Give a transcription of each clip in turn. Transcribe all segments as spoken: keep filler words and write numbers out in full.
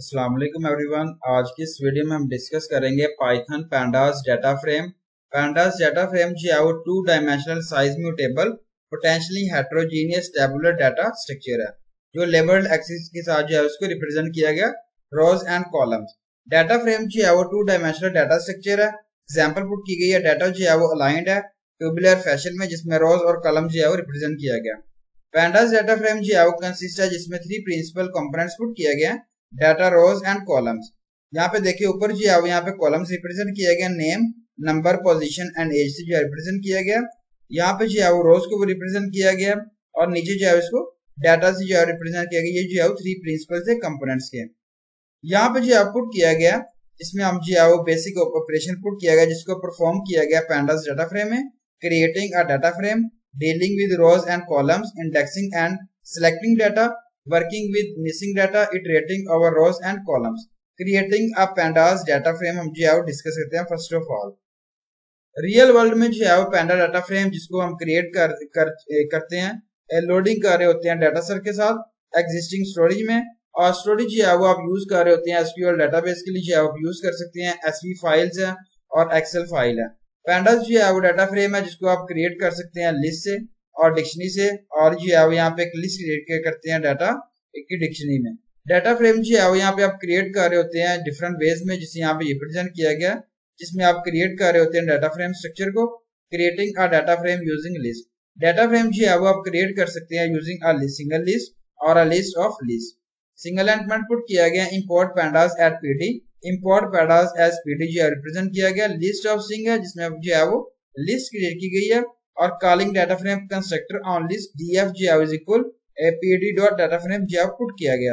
अस्सलाम वालेकुम एवरीवन। आज की इस वीडियो में हम डिस्कस करेंगे Python pandas data frame. Pandas data frame जो है वो two dimensional size mutable potentially heterogeneous tabular data structure है, जो लेबल्ड एक्सिस के साथ जो है उसको रिप्रेजेंट किया गया rows and columns. Data frame जो है वो टू डायमेंशनल डाटा स्ट्रक्चर है। एग्जाम्पल पुट की गई है, डाटा जो है वो अलाइंड है ट्यूबुलर फैशन में, जिसमें रोज और कॉलम जो है वो रिप्रेजेंट किया गया। पैंडास डाटा फ्रेम जो है वो कंसिस्ट है, जिसमें थ्री प्रिंसिपल कंपोनेंट्स पुट किया गया है, डाटा रोज एंड कॉलम्स। यहाँ पे देखिए ऊपर जो है यहाँ पे कॉलम्स रिप्रेजेंट किया गया, name number position and age से जो है रिप्रेजेंट किया गया। यहाँ पे जो है वो रोज को रिप्रेजेंट किया गया और नीचे जो है इसको डाटा से जो है रिप्रेजेंट किया गया। ये जो है थ्री प्रिंसिपल से कंपोनेंट्स के यहाँ पे जो है पुट किया गया, इसमें हम जो है वो बेसिक ऑपरेशन पुट किया गया जिसको परफॉर्म किया गया पैंडास डाटा फ्रेम में, creating a data frame, dealing with rows and columns, indexing and selecting data, working with missing data, iterating over rows and columns, creating a pandas data frame. हम जो है discuss करते हैं first of all real world में जो है वो पैंडा data frame जिसको हम क्रिएट कर, कर करते हैं, लोडिंग कर रहे होते हैं डाटा सेट के साथ एग्जिस्टिंग स्टोरेज में, और स्टोरेज जो है वो आप यूज कर रहे होते हैं एसक्यूएल डाटाबेस के लिए जो है आप यूज कर सकते हैं, एसवी फाइल्स है और एक्सेल फाइल है। पैंडास जो है वो डाटा फ्रेम है जिसको आप क्रिएट कर सकते हैं लिस्ट से और डिक्शनरी से, और जो है वो यहाँ पे एक लिस्ट क्रिएट करते हैं डाटा की डिक्शनरी में। डाटा फ्रेम जो है वो यहाँ पे आप क्रिएट कर रहे होते हैं डिफरेंट वेज में, जिसे यहाँ पे रिप्रेजेंट किया गया, जिसमें आप क्रिएट कर रहे होते हैं डाटा फ्रेम स्ट्रक्चर को, creating a data frame using list. Data frame जो है वो आप क्रिएट कर सकते हैं यूजिंग अ सिंगल लिस्ट और a list of list. Single element put किया गया, import pandas at PD, import pandas as PD जो है रिप्रेजेंट किया गया। लिस्ट ऑफ सिंग है जिसमें जो है वो लिस्ट क्रिएट की गई है, और calling data frame constructor on list DF जो है is equal PD dot data frame जो आउटपुट किया गया।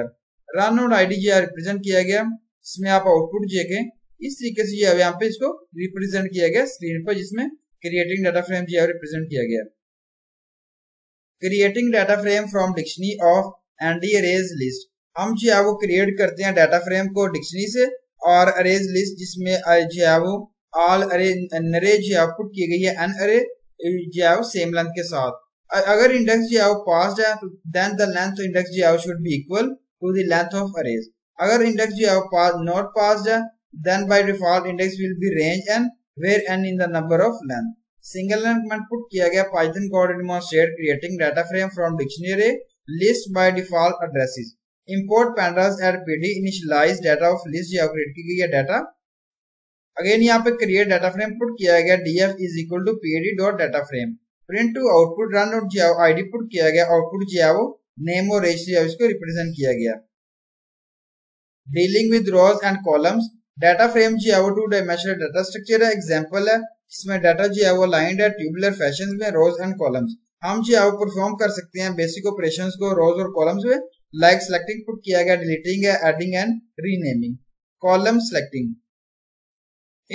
रन नोड आईडी जो है रिप्रेजेंट किया गया, इसमें आप आउटपुट देखें इस तरीके से जो है यहाँ पे इसको रिप्रेजेंट किया गया स्क्रीन पर, जिसमें क्रिएटिंग डाटा फ्रेम जो है रिप्रेजेंट किया गया। Creating data frame from dictionary of ND arrays list, हम जो है वो क्रिएट करते हैं डाटा फ्रेम को डिक्शनरी से और अरेज लिस्ट, जिसमें जो है वो ऑल अरे नरे जो आउटपुट की गई है एन अरे जो है वो सेम लेंथ के साथ। अगर इंडेक्स जो है वो पास्ड है तो देन द लेंथ इंडेक्स जो है वो should be equal to the length of arrays. अगर इंडेक्स जो है वो पास नॉट पास्ड है then by default index will be range and where and in the number of length. Single element put किया गया, Python code demonstrate creating data frame from dictionary list by default addresses, import pandas at PD, initialise data of list जो है create की गई है data. Again यहाँ पे create data frame put किया गया, DF is equal to PD dot data frame, print to output, run out जो आईडी पुट किया गया, आउटपुट जो है वो नेम और एज जो है इसको रिप्रेजेंट किया गया। Dealing with rows and columns, data frame जो है वो टू डायमेंशनल डाटा स्ट्रक्चर है, एग्जांपल है इसमें डाटा जो है वो लाइंड है ट्यूबुलर फैशन में, रोज एंड कॉलम्स। हम जो है वो परफॉर्म कर सकते हैं बेसिक ऑपरेशंस को रोज और कॉलम्स में, लाइक सिलेक्टिंग पुट किया गया, डिलीटिंग है, adding and renaming. Column selecting,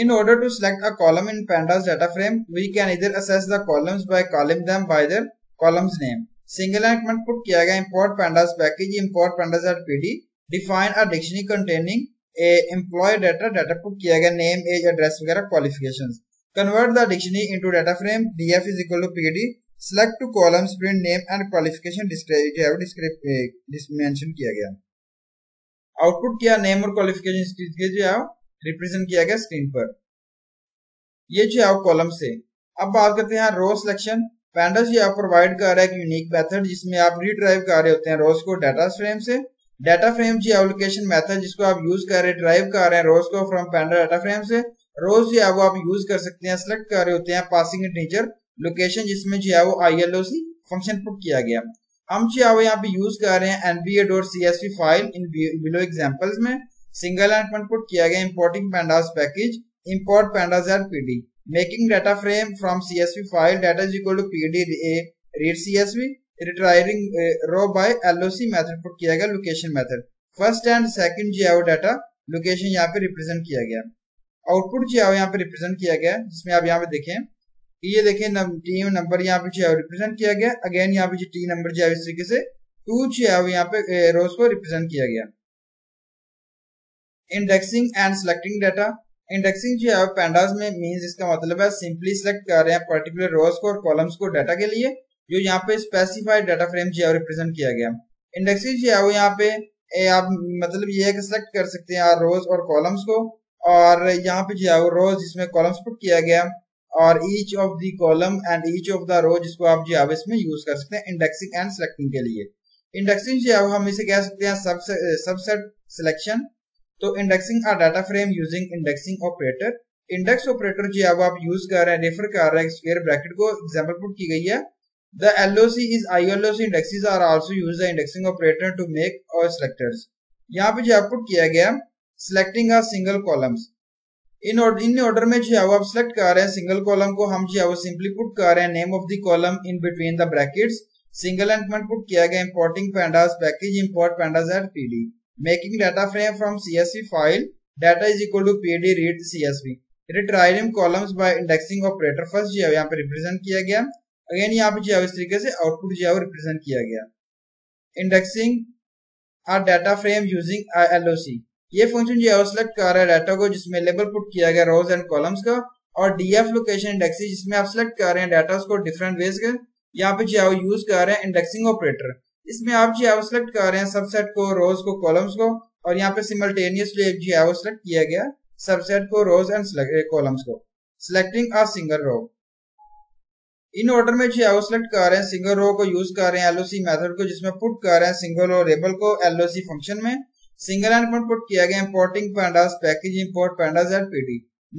in order to select a column in pandas data frame we can either access the columns by calling them by their columns name. Single element put किया गया, import pandas package, import pandas dot pd, define a dictionary containing a employee data, data put किया गया name, age, address वगैरह qualifications, convert the dictionary into data frame, df is equal to pd, select two columns, print name and qualification describe जो है describe mention किया गया, output किया name और qualifications के जो है रिप्रेजेंट किया गया स्क्रीन पर। ये जो है कॉलम से। अब बात करते हैं रो सिलेक्शन। पैंडास जो आप प्रोवाइड कर रहा है एक यूनिक मेथड जिसमें आप रिट्राइव कर रहे होते हैं रोज को डाटा फ्रेम से। डाटा फ्रेम जो है लोकेशन मेथड जिसको आप यूज कर रहे ड्राइव कर रहे हैं रोज को फ्रॉम पैंडा डाटा फ्रेम से। रोज जो है वो आप यूज कर सकते हैं, सिलेक्ट कर रहे होते हैं पासिंग इंटीजर लोकेशन, जिसमें जो है वो I L O C function put किया गया। हम जो है वो यहाँ पे यूज कर रहे हैं NBA dot C S V file in below examples में। सिंगल एलिमेंट पुट किया गया, importing pandas package, import pandas at PD, making data frame from CSV file, data is equal to PD read CSV, retrieving row by LOC method put किया गया location method. First and second जो है वो data location यहाँ पे represent किया गया। Output जो है यहाँ पे रिप्रेजेंट किया गया, जिसमें आप यहाँ पे देखें कि ये देखें टी नंबर यहाँ पे जो है रिप्रेजेंट किया गया। अगेन यहाँ पे टी नंबर जो है इस तरीके से टू जो है यहाँ पे रोज को रिप्रेजेंट किया गया। Indexing and selecting data, indexing जो है पैंडास में मींस इसका मतलब है सिंपली सिलेक्ट कर रहे हैं पर्टिकुलर रोज को और कॉलम्स को डाटा के लिए जो यहाँ पे स्पेसिफाइड डाटा फ्रेम जो है रिप्रेजेंट किया गया। इंडेक्सिंग जो है वो यहाँ पे ए, आप मतलब ये है कि सिलेक्ट कर सकते हैं रोज और कॉलम्स को, और यहाँ पे जो है वो रोज जिसमें कॉलम्स पुट किया गया और each of the column and each of the row, जिसको आप जो है इसमें यूज कर सकते हैं इंडेक्सिंग एंड सिलेक्टिंग के लिए। इंडेक्सिंग जो है हम इसे कह सकते हैं सबसेट सिलेक्शन। तो indexing a data frame using indexing operator. Index operator जो है वो आप यूज कर रहे हैं, रेफर कर रहे हैं स्क्वायर ब्रैकेट को, एग्जाम्पल पुट की गई है। The L O C is I L O C indexes are also used the indexing operator to make or selectors। यहाँ पे जो आउटपुट किया गया selecting a single columns। In order in order में जो है वो आप select कर रहे हैं single column को, हम जो है वो simply put कर रहे हैं name of the column in between the brackets। Single element put किया गया importing pandas package import pandas at P D making data frame from C S V file data is equal to P D read C S V retrieving columns by indexing operator first जो है यहाँ पे represent किया गया। Again यहाँ पे जो है इस तरीके से आउटपुट जो है वो रिप्रेजेंट किया गया। Indexing a data frame using LOC, ये फंक्शन जो है सिलेक्ट कर रहा है डाटा को जिसमें लेबल पुट किया गया रोज एंड कॉलम्स का, और डीएफ लोकेशन इंडेक्सिंग जिसमें आप सिलेक्ट कर रहे हैं डाटा को डिफरेंट वेज के। यहाँ पे जो है यूज कर रहे हैं इंडेक्सिंग ऑपरेटर, इसमें आप जो है वो सिलेक्ट कर रहे हैं सबसेट को, रोज को, कॉलम्स को, और यहाँ पे सिमल्टेनियसली जो है वो सिलेक्ट किया गया सबसेट को, रोज एंड कॉलम्स को। Selecting a single row, in order में जो है वो सिलेक्ट कर रहे हैं सिंगल रो को, यूज कर रहे हैं एलओसी मेथड को जिसमें पुट कर रहे हैं सिंगल रो रेबल को एलओसी फंक्शन में। सिंगल एलिमेंट पुट किया गया importing pandas package import pandas at PD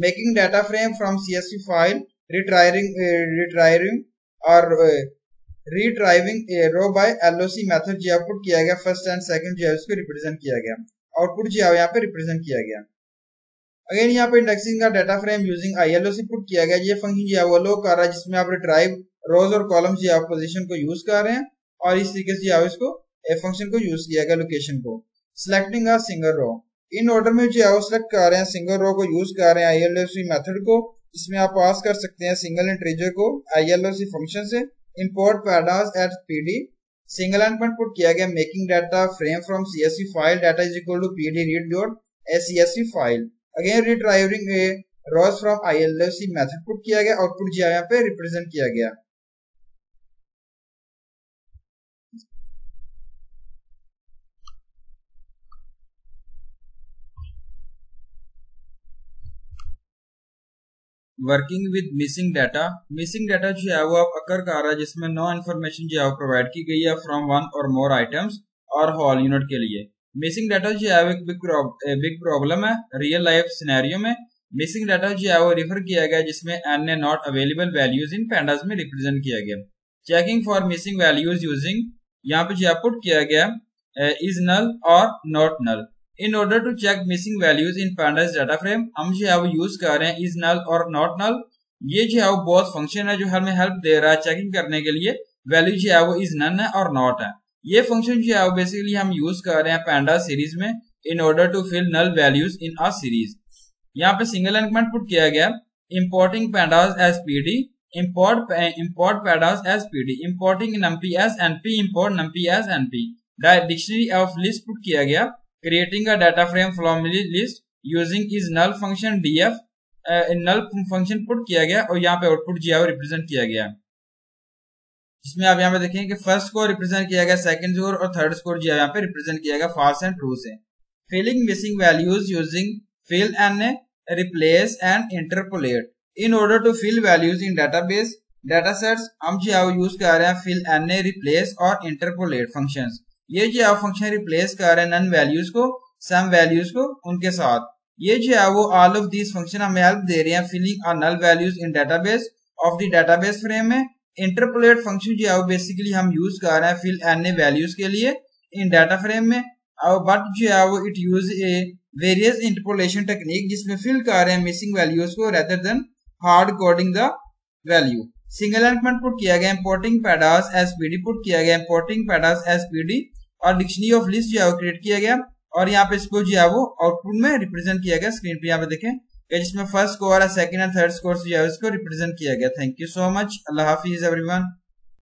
making data frame from CSV file retrieving retrieving और retrieving row by LOC method जो है पुट किया गया फर्स्ट एंड सेकंड जो है उसको रिप्रेजेंट किया गया। आउटपुट जो है यहाँ पे रिप्रेजेंट किया गया। अगेन यहाँ पे इंडेक्सिंग का data frame using ILOC put किया गया। ये फंक्शन जो है वो लो कर रहा है जिसमें आप रिट्राइव रोज और कॉलम्स जो है पोजीशन को यूज कर रहे हैं, और इस तरीके से जो इसको फंक्शन को यूज किया गया लोकेशन को। Selecting a single row, in order में जो है वो सिलेक्ट कर रहे हैं सिंगल रो को, यूज कर रहे हैं आईएलओसी मेथड को जिसमें आप पास कर सकते हैं सिंगल इंटीजर को आईएलओसी फंक्शन से import pandas at PD. Single element put किया गया making data frame from CSV file data is equal to PD read dot CSV file. Again retrieving rows from ILOC method put किया गया। Output जो है यहाँ पे represent किया गया। Working with missing data, missing data जो है वो आप अकर कर रहा है जिसमें नो इन्फॉर्मेशन जो है वो प्रोवाइड की गई है फ्रॉम वन और मोर आइटम्स और होल यूनिट के लिए। मिसिंग डाटा जो है एक बिग प्रॉब्लम है रियल लाइफ सिनेरियो में। मिसिंग डाटा जो है वो रेफर किया गया जिसमें N A not available values in pandas में रिप्रेजेंट किया गया। Checking for missing values using यहाँ पे जो है पुट किया गया इज नल और not null. In order to check missing values in pandas data frame हम जो है वो यूज कर रहे हैं इज नल और नॉट नल। ये जो है वो बहुत फंक्शन है जो हमें हेल्प दे रहा है चेकिंग करने के लिए वैल्यू जो है वो इज नन है और नॉट है। ये फंक्शन जो है वो बेसिकली हम यूज कर रहे हैं पैंडा सीरीज में in order to fill null values in a series. यहाँ पे सिंगल एलिमेंट पुट किया गया importing pandas as PD import import pandas as PD importing NumPy as NP import NumPy as NP dictionary of list put किया गया creating a data frame from list using is null function DF null function put किया गया, और यहाँ पे output जो है वो रिप्रेजेंट किया गया जिसमें आप यहाँ पे देखें कि फर्स्ट स्कोर रिप्रेजेंट किया गया सेकंड स्कोर और थर्ड स्कोर जो है यहाँ पे रिप्रेजेंट किया गया फास्ट एंड ट्रू से। Filling missing values using fill and replace and interpolate in order to fill values in database data sets हम जो है यूज कर रहे हैं फिल एंड रिप्लेस और इंटरपोलेट फंक्शंस। ये जो है फंक्शन रिप्लेस कर रहे हैं नन वैल्यूज को सम वैल्यूज को उनके साथ। ये जो है वो ऑल ऑफ दीज फंक्शन हमें हेल्प दे रहे हैं फिलिंग और null values in database of the database frame में। इंटरपोलेट फंक्शन जो है वो बेसिकली हम यूज कर रहे हैं फिल एन वैल्यूज के लिए इन डाटा फ्रेम में, बट जो है वो it use a various interpolation technique जिसमें फिल कर रहे हैं मिसिंग वैल्यूज को rather than hard coding the value. Single element put किया गया importing pandas as PD put किया गया इम्पोर्टिंग पैंडास एज पीडी और डिक्शनरी ऑफ लिस्ट जो है वो क्रिएट किया गया, और यहाँ पे इसको जो है वो आउटपुट में रिप्रेजेंट किया गया स्क्रीन पे। यहाँ पे देखें जिसमें फर्स्ट स्कोर है सेकंड एंड थर्ड स्कोर जो है उसको रिप्रेजेंट किया गया। Thank you so much. अल्लाह हाफिज एवरीवन।